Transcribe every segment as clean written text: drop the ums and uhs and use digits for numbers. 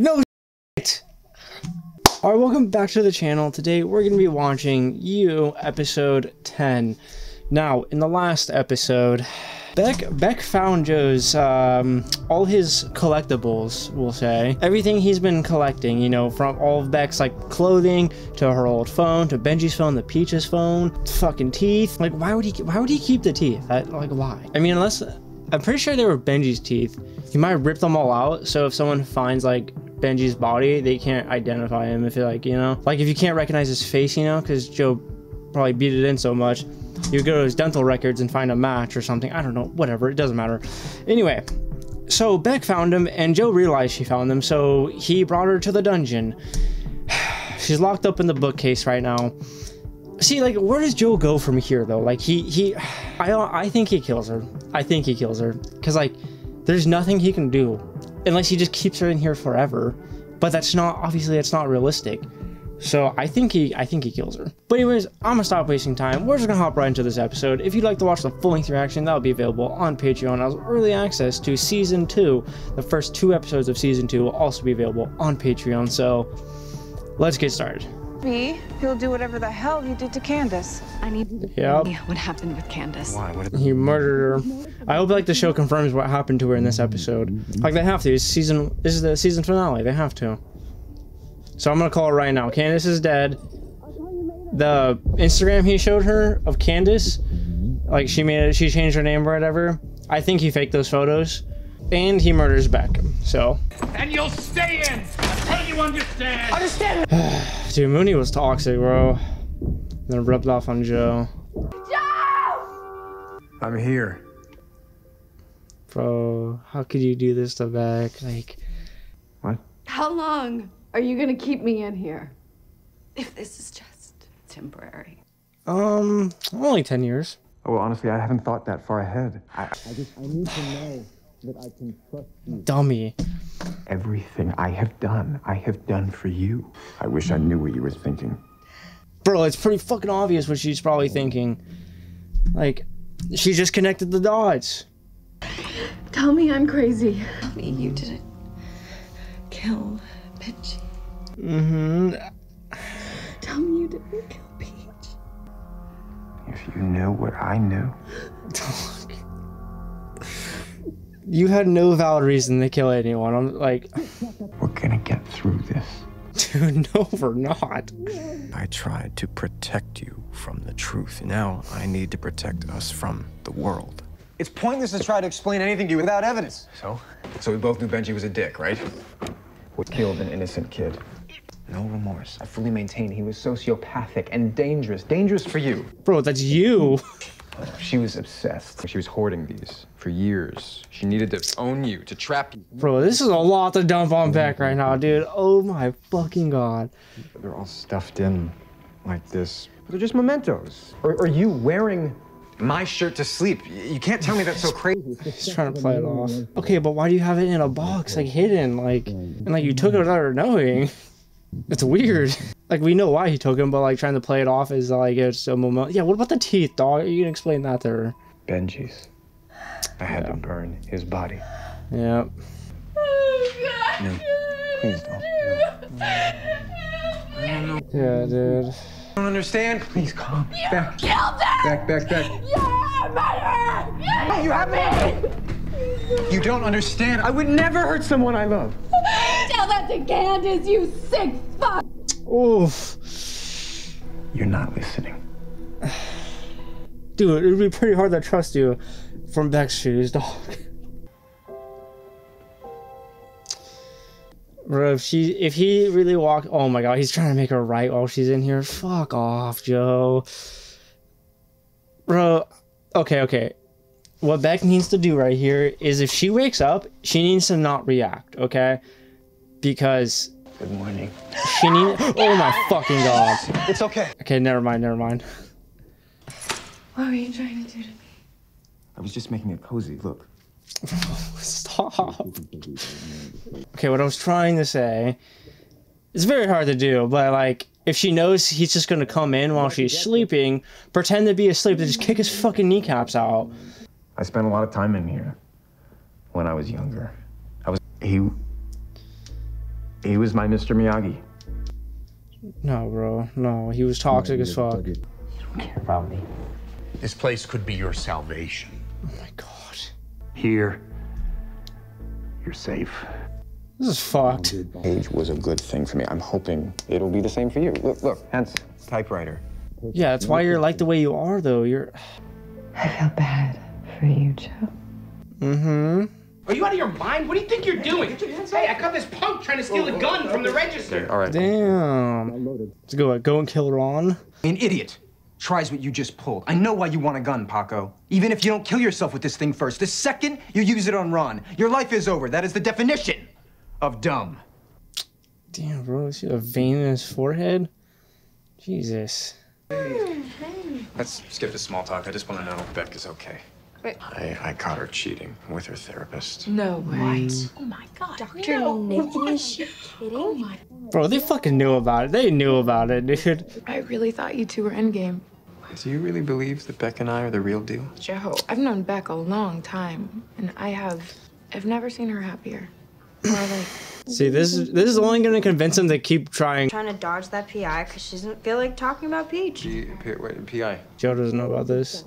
No shit! Alright, welcome back to the channel. Today we're going to be watching You, episode 10. Now, in the last episode, Beck found Joe's, all his collectibles, we'll say. Everything he's been collecting, you know, from all of Beck's, like, clothing, to her old phone, to Benji's phone, to Peach's phone, fucking teeth. Like, why would he keep the teeth? Like, why? I mean, unless... I'm pretty sure they were Benji's teeth. He might have ripped them all out, so if someone finds, like, Benji's body, they can't identify him if you're like, you know? Like, if you can't recognize his face, you know, because Joe probably beat it in so much, you go to his dental records and find a match or something. I don't know, whatever, it doesn't matter. Anyway, so Beck found him, and Joe realized she found him, so he brought her to the dungeon. She's locked up in the bookcase right now. See, like, where does Joe go from here, though? Like, I think he kills her. I think he kills her. Because, like, there's nothing he can do. Unless he just keeps her in here forever. But that's not, obviously, that's not realistic. So, I think he kills her. But anyways, I'm gonna stop wasting time. We're just gonna hop right into this episode. If you'd like to watch the full-length reaction, that'll be available on Patreon. As early access to Season 2. The first 2 episodes of Season 2 will also be available on Patreon. So, let's get started. He'll do whatever the hell he did to Candace. I need no idea what happened with Candace. Why? He murdered her. I hope like the show confirms what happened to her in this episode. Like they have to. It's season. This is the season finale. They have to. So I'm gonna call it right now. Candace is dead. The Instagram he showed her of Candace, like she made it. She changed her name or whatever. I think he faked those photos, and he murders Beck. So. And you'll stay in. Until you understand. Understand. Dude, Mooney was toxic, bro. Then rubbed off on Joe. Joe! I'm here. Bro, how could you do this to Beck? Like, what? How long are you gonna keep me in here? If this is just temporary. Only 10 years. Oh, well, honestly, I haven't thought that far ahead. I need to know that I can trust you. Dummy. Everything I have done for you. I wish I knew what you were thinking. Bro, it's pretty fucking obvious what she's probably thinking. Like, she just connected the dots. Tell me I'm crazy. Tell me you didn't kill Benji. Mm-hmm. Tell me you didn't kill Peach. If you knew what I knew. You had no valid reason to kill anyone. I'm like... We're gonna get through this. Dude, no, we're not. I tried to protect you from the truth. Now I need to protect us from the world. It's pointless to try to explain anything to you without evidence. So? So we both knew Benji was a dick, right? We killed an innocent kid. No remorse. I fully maintain he was sociopathic and dangerous. Dangerous for you. Bro, that's you. She was obsessed. She was hoarding these for years. She needed to own you, to trap you. Bro, this is a lot to dump on Beck right now, dude. Oh my fucking god. They're all stuffed in like this. They're just mementos. Or you wearing my shirt to sleep? You can't tell me that's so crazy. He's trying to play it off. Okay, but why do you have it in a box, like hidden, like, and like you took it without her knowing? It's weird. Like, we know why he took him, but, like, trying to play it off is, like, it's a moment. Yeah, what about the teeth, dog? You can explain that to her. Benji's. I had to burn his body. Yeah. Oh, God. No. Please don't. No. Yeah, dude. I don't understand. Please calm. You back. Killed him! Back. Yeah, murder! Yeah, you have me! You don't understand. I would never hurt someone I love. Tell that to Candace, you sick fuck! Oof. You're not listening. Dude, it'd be pretty hard to trust you from Beck's shoes, dog. Bro, if he really walked... Oh my god, he's trying to make her right while she's in here. Fuck off, Joe. Bro, okay. What Beck needs to do right here is if she wakes up, she needs to not react, okay? Because... Good morning. She needs... Oh my fucking god. It's okay. Okay, never mind. What were you trying to do to me? I was just making it cozy, look. Stop. Okay, what I was trying to say... It's very hard to do, but like... If she knows he's just gonna come in while she's sleeping, pretend to be asleep, and just kick his fucking kneecaps out. I spent a lot of time in here when I was younger. I was... He... He was my Mr. Miyagi. No, bro. No, he was toxic as fuck. You don't care about me. This place could be your salvation. Oh my God. Here, you're safe. This is fucked. Age was a good thing for me. I'm hoping it'll be the same for you. Look, look, hence, typewriter. Yeah, that's why you're like the way you are, though. You're... I feel bad for you, Joe. Mm-hmm. Are you out of your mind? What do you think you're doing? Hey, I caught this punk trying to steal a gun from the register. Okay, all right. Damn. Let's go and kill Ron. An idiot tries what you just pulled. I know why you want a gun, Paco. Even if you don't kill yourself with this thing first, the second you use it on Ron, your life is over. That is the definition of dumb. Damn, bro. See a vein in his forehead? Jesus. Hey. Let's skip the small talk. I just want to know if Beck is okay. Wait. I caught her cheating with her therapist. No way. What? Oh my God. Dr. Nicky, is she kidding? Oh my. Bro, they fucking knew about it. They knew about it, dude. I really thought you two were endgame. Do you really believe that Beck and I are the real deal? Joe, I've known Beck a long time, and I've never seen her happier. Or like... See, this is only going to convince him to keep trying. Trying to dodge that PI because she doesn't feel like talking about Peach. Wait, PI. Joe doesn't know about this.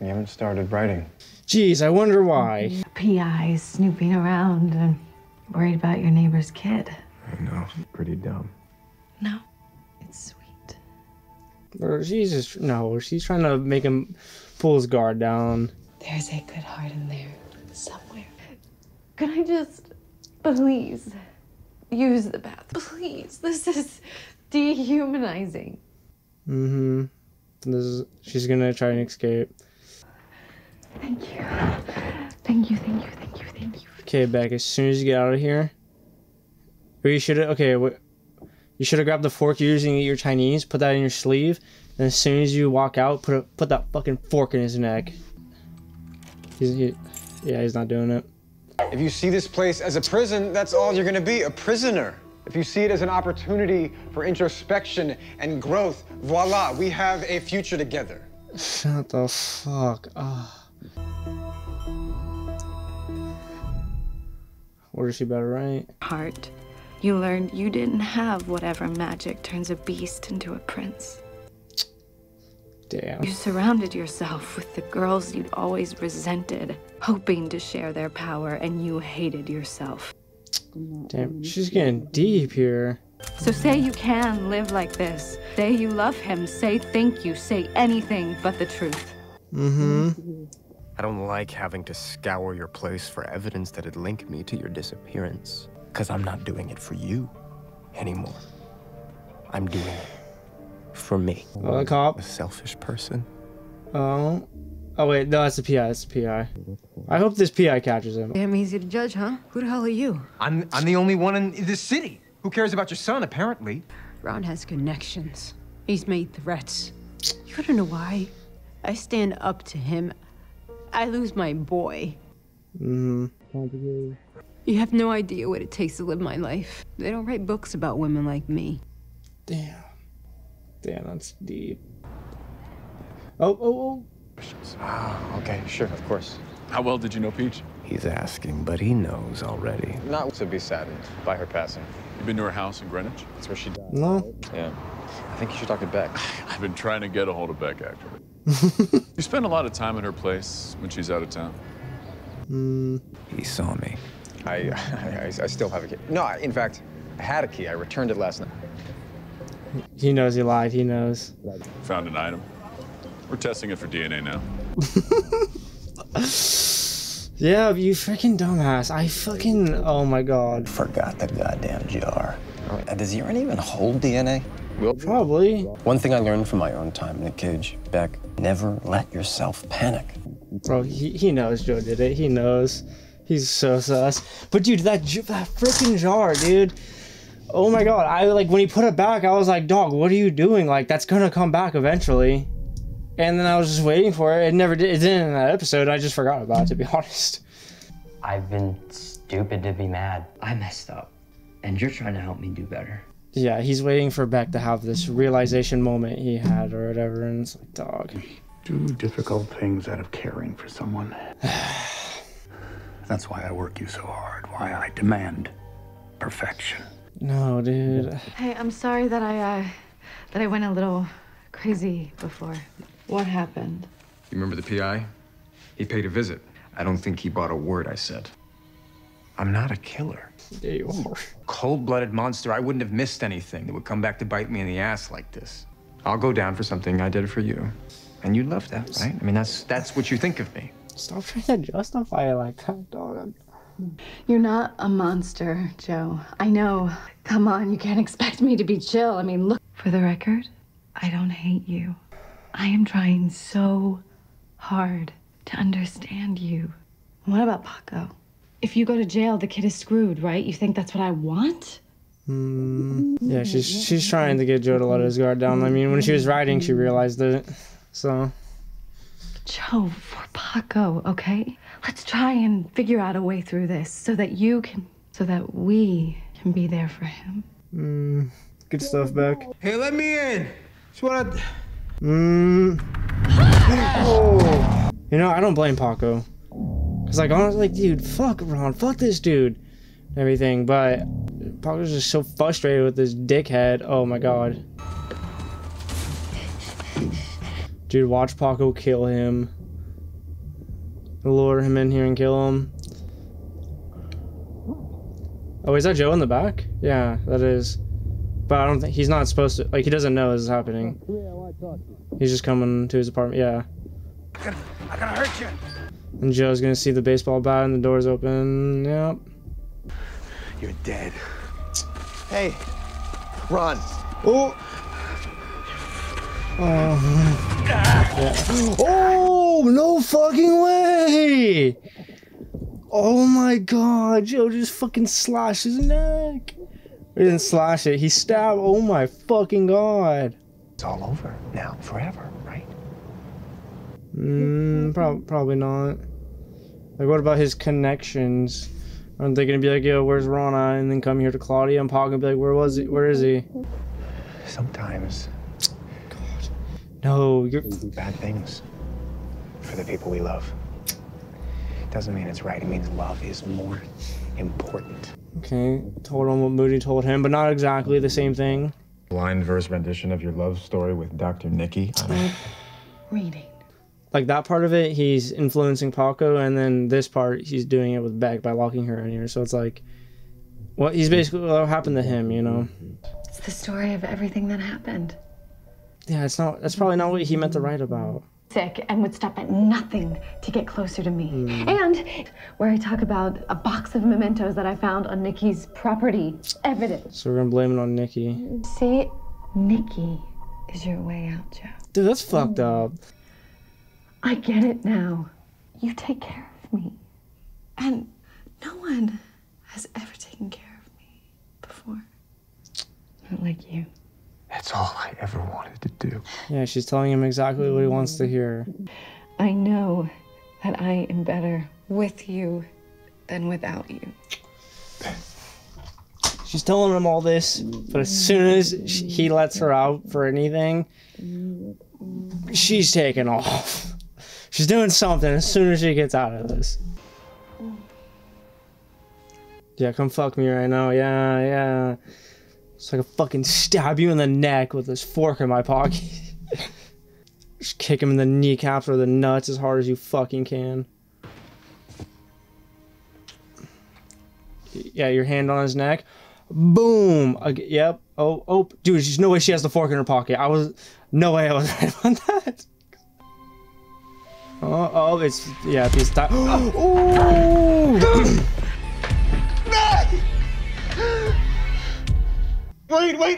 You haven't started writing. Jeez, I wonder why. PI is snooping around and worried about your neighbor's kid. I know, pretty dumb. No, it's sweet. Or she's just, no, she's trying to make him pull his guard down. There's a good heart in there somewhere. Could I just, please, use the bathroom? Please, this is dehumanizing. Mm-hmm. She's gonna try and escape. Thank you. Thank you, thank you, thank you, thank you. Okay, Beck, as soon as you get out of here. Or you should have, okay, you should have grabbed the fork you're using to eat your Chinese, put that in your sleeve, and as soon as you walk out, put that fucking fork in his neck. He's not doing it. If you see this place as a prison, that's all you're gonna be, a prisoner. If you see it as an opportunity for introspection and growth, voila, we have a future together. Shut the fuck up. What is she better right? Heart, you learned you didn't have whatever magic turns a beast into a prince. Damn. You surrounded yourself with the girls you'd always resented, hoping to share their power, and you hated yourself. Damn, she's getting deep here. So say you can live like this. Say you love him. Say thank you. Say anything but the truth. Mm-hmm. I don't like having to scour your place for evidence that'd link me to your disappearance. Because I'm not doing it for you anymore. I'm doing it for me. A cop. A selfish person. Oh. Oh, wait. No, that's the PI. That's the PI. I hope this PI catches him. Damn easy to judge, huh? Who the hell are you? I'm the only one in this city who cares about your son, apparently. Ron has connections. He's made threats. You don't know why. I stand up to him. I lose my boy. Mm-hmm. You have no idea what it takes to live my life. They don't write books about women like me. Damn. Damn, that's deep. Oh. Ah, okay, sure, of course. How well did you know Peach? He's asking, but he knows already. Not to be saddened by her passing. You've been to her house in Greenwich? That's where she died. No. Yeah. I think you should talk to Beck. I've been trying to get a hold of Beck, actually. You spend a lot of time at her place when she's out of town. He saw me. I still have a key. No, in fact, I had a key. I returned it last night. He knows he lied. He knows. Found an item. We're testing it for DNA now. Yeah, you freaking dumbass. I fucking... Oh, my God. Forgot the goddamn jar. Does urine even hold DNA? Probably. One thing I learned from my own time in the cage, Beck, never let yourself panic. Bro, he knows Joe did it. He knows. He's so sus. But, dude, that freaking jar, dude. Oh, my God. I, like, when he put it back, I was like, dog, what are you doing? Like, that's going to come back eventually. And then I was just waiting for it. It never did. It didn't in that episode. I just forgot about it, to be honest. I've been stupid to be mad. I messed up. And you're trying to help me do better. Yeah, he's waiting for Beck to have this realization moment he had or whatever, and it's like, dog. Do difficult things out of caring for someone. That's why I work you so hard, why I demand perfection. No, dude. Hey, I'm sorry that I went a little crazy before. What happened? You remember the PI? He paid a visit. I don't think he bought a word I said. I'm not a killer. Yeah, you are. Cold-blooded monster. I wouldn't have missed anything that would come back to bite me in the ass like this. I'll go down for something I did for you. And you love that, right? I mean, that's what you think of me. Stop trying to justify it like that, dog. You're not a monster, Joe. I know. Come on, you can't expect me to be chill. I mean, look. For the record, I don't hate you. I am trying so hard to understand you. What about Paco? If you go to jail, the kid is screwed, right? You think that's what I want? Yeah, she's trying to get Joe to let his guard down. I mean, when she was riding, she realized it. So... Joe, for Paco, okay? Let's try and figure out a way through this so that you can... so that we can be there for him. Good stuff, Beck. Hey, let me in! Just wanna... Oh. You know, I don't blame Paco. Cause like, honestly, like, dude, fuck Ron, fuck this dude, and everything, but Paco's just so frustrated with this dickhead. Oh my god. Dude, watch Paco kill him. Lure him in here and kill him. Oh, is that Joe in the back? Yeah, that is. But I don't think he's not supposed to. Like, he doesn't know this is happening. He's just coming to his apartment. Yeah. I gotta hurt you. And Joe's gonna see the baseball bat and the door's open. Yep. You're dead. Hey, Ron. Oh. Yeah. Oh, no fucking way! Oh my god, Joe just fucking slashed his neck. He didn't slash it, he stabbed. Oh my fucking god. It's all over now, forever, right? Probably not. Like, what about his connections? Aren't they gonna be like, yo, where's Rona? And then come here to Claudia and Paco and be like, where was he? Where is he? Sometimes. No, you're bad things for the people we love. Doesn't mean it's right. It means love is more important. Okay, told him what Moody told him, but not exactly the same thing. Blind verse rendition of your love story with Dr. Nicky. Reading. Like that part of it, he's influencing Paco, and then this part, he's doing it with Beck by locking her in here. So it's like, what? He's basically what happened to him, you know? It's the story of everything that happened. Yeah, it's not. That's probably not what he meant to write about. Sick and would stop at nothing to get closer to me. And where I talk about a box of mementos that I found on Nikki's property, evidence. So we're gonna blame it on Nicky. See, Nicky is your way out, Joe. Dude, that's fucked up. I get it now. You take care of me, and no one has ever taken care of me before. Not like you. That's all I ever wanted to do. Yeah, she's telling him exactly what he wants to hear. I know that I am better with you than without you. She's telling him all this, but as soon as he lets her out for anything, she's taking off. She's doing something as soon as she gets out of this. Yeah, come fuck me right now. Yeah, yeah. So I could fucking stab you in the neck with this fork in my pocket. Just kick him in the kneecaps or the nuts as hard as you fucking can. Yeah, your hand on his neck. Boom. Yep. Oh, oh. Dude, there's no way she has the fork in her pocket. No way I was right on that. Oh, oh, it's... Yeah, it's time. Oh! Wait, no, I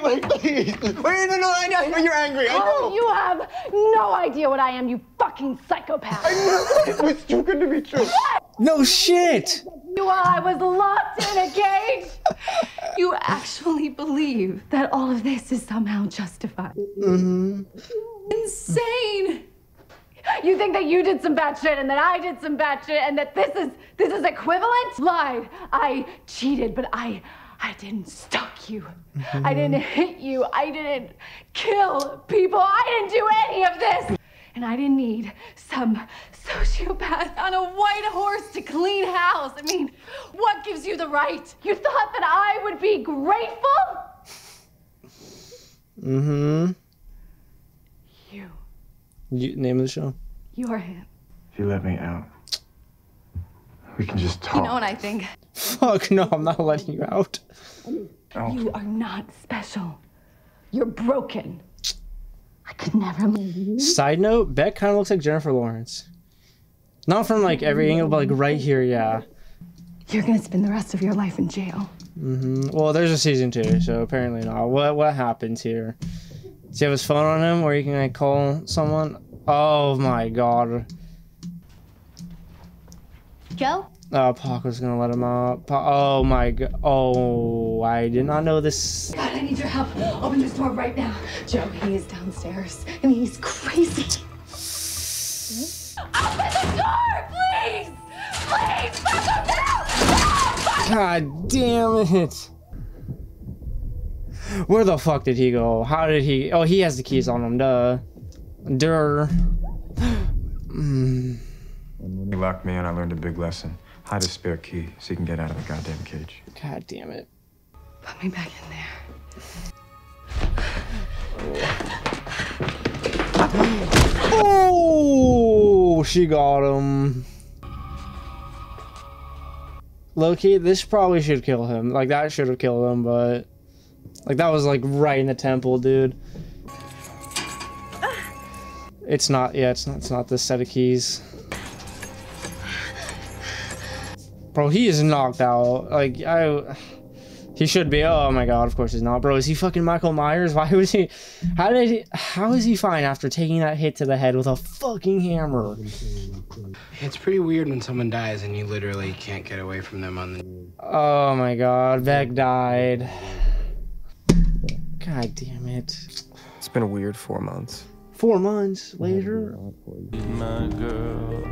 know you're angry, I know. Oh, you have no idea what I am, you fucking psychopath. I know, it was too good to be true. No shit. While I was locked in a cage. You actually believe that all of this is somehow justified. Insane. You think that you did some bad shit and that I did some bad shit and that this is equivalent? Lied, I cheated, but I didn't stalk you. I didn't hit you. I didn't kill people. I didn't do any of this. and I didn't need some sociopath on a white horse to clean house. I mean, what gives you the right? You thought that I would be grateful? Mm-hmm. You. Name of the show? You're him. If you let me out, we can just talk. You know what I think? Fuck no, I'm not letting you out. Oh. You are not special. You're broken. I could never leave you. Side note, Beck kind of looks like Jennifer Lawrence. Not from like every angle, but like right here, yeah. You're gonna spend the rest of your life in jail. Mm-hmm. Well, there's a season 2, so apparently not. What happens here? Does he have his phone on him, or you can like call someone? Oh my god. Joe? Oh, Paco's gonna let him out. Oh my god. Oh, I did not know this. God, I need your help. Open this door right now. Joe, he is downstairs. I mean, he's crazy. What? Open the door, please! Please, Paco, get out! God damn it. Where the fuck did he go? How did he? Oh, he has the keys on him. Duh. Durr. When he locked me in, I learned a big lesson. Hide a spare key so you can get out of the goddamn cage. God damn it. Put me back in there. Oh, oh she got him. Low-key, this probably should kill him. Like, that should have killed him, but... Like, that was, like, right in the temple, dude. It's not... Yeah, it's not this set of keys. Bro, he is knocked out. Like, he should be. Oh, my God. Of course he's not. Bro, is he fucking Michael Myers? Why was he... How is he fine after taking that hit to the head with a fucking hammer? It's pretty weird when someone dies and you literally can't get away from them on the... Oh, my God. Beck died. God damn it. It's been a weird 4 months. 4 months later? My girl.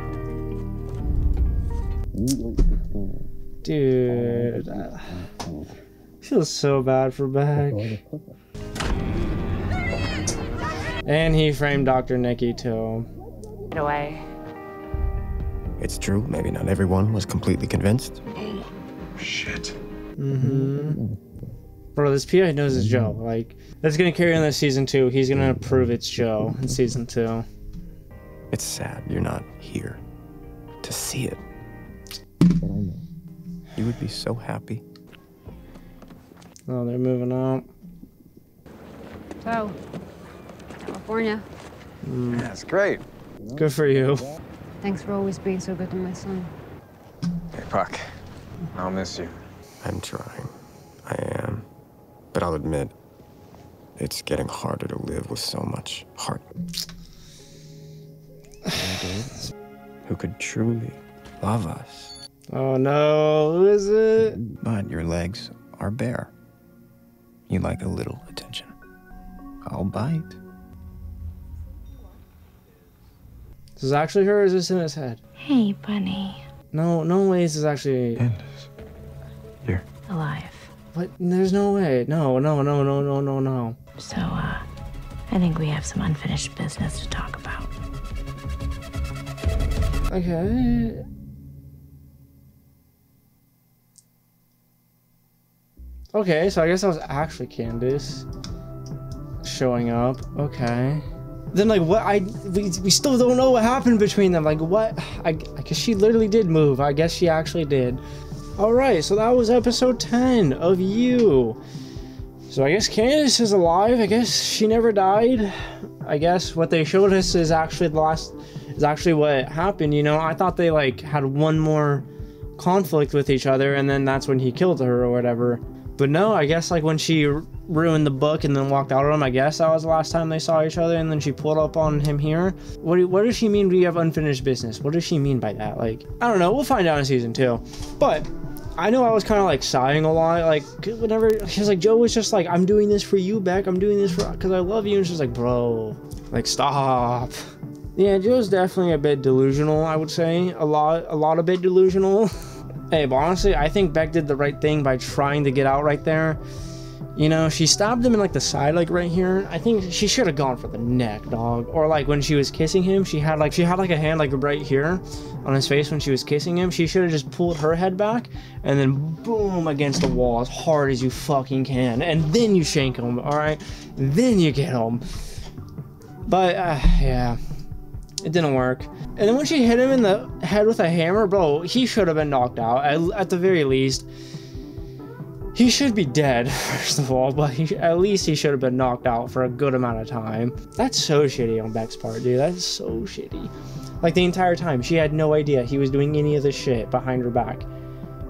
Dude. I feel so bad for Beck. And he framed Dr. Nicky too. Get away. It's true, maybe not everyone was completely convinced. Oh, shit. Mm-hmm. Bro, this PI knows it's Joe. Like, that's gonna carry on this season 2. He's gonna prove it's Joe in season 2. It's sad you're not here to see it. You would be so happy. Oh, they're moving out. So, California. Mm. Yeah, that's great. Good for you. Thanks for always being so good to my son. Hey, Puck. I'll miss you. I'm trying. I am. But I'll admit, it's getting harder to live with so much heart. Who could truly love us? Oh no, who is it? But your legs are bare. You like a little attention. I'll bite. This is actually her, or is this in his head? Hey, bunny. No, no way this is actually... Candace. Here. Alive. What? There's no way. No. So, I think we have some unfinished business to talk about. Okay. Okay, so I guess that was actually Candace showing up. Okay. Then, like, what? We still don't know what happened between them. Like, what? I guess she literally did move. I guess she actually did. Alright, so that was episode 10 of You. So I guess Candace is alive. I guess she never died. I guess what they showed us is actually the last... is actually what happened, you know? I thought they, like, had one more conflict with each other, and then that's when he killed her or whatever. But no, I guess, like, when she ruined the book and then walked out on him, I guess that was the last time they saw each other, and then she pulled up on him here. What does she mean we have unfinished business? What does she mean by that? Like, I don't know. We'll find out in season 2. But... I know I was kind of like sighing a lot, like whenever she's like, Joe was just like, I'm doing this for you, Beck. I'm doing this for because I love you. And she's like, bro, like, stop. Yeah, Joe's definitely a bit delusional, I would say. A lot a bit delusional. Hey, but honestly, I think Beck did the right thing by trying to get out right there. You know, she stabbed him in, like, the side, like, right here. I think she should have gone for the neck, dog. Or, like, when she was kissing him, she had, like, a hand, like, right here on his face when she was kissing him. She should have just pulled her head back and then, boom, against the wall as hard as you fucking can. And then you shank him, all right? Then you get him. But, yeah, it didn't work. And then when she hit him in the head with a hammer, bro, he should have been knocked out, at the very least. He should be dead, first of all, but at least he should have been knocked out for a good amount of time. That's so shitty on Beck's part, dude. That's so shitty. Like, the entire time, she had no idea he was doing any of this shit behind her back.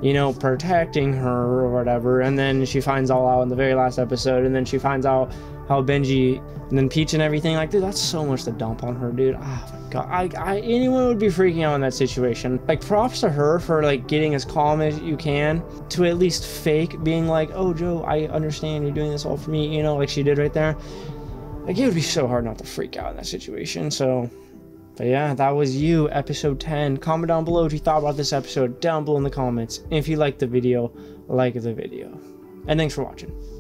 You know, protecting her or whatever, and then she finds all out in the very last episode, and then she finds out how Benji and then Peach and everything. Like, dude, that's so much to dump on her, dude. Oh my god, anyone would be freaking out in that situation. Like, props to her for, like, getting as calm as you can to at least fake being like, oh, Joe, I understand you're doing this all for me, you know, like she did right there. Like, it would be so hard not to freak out in that situation, so... But yeah, that was You, episode 10. Comment down below what you thought about this episode down below in the comments. And if you liked the video, like the video. And thanks for watching.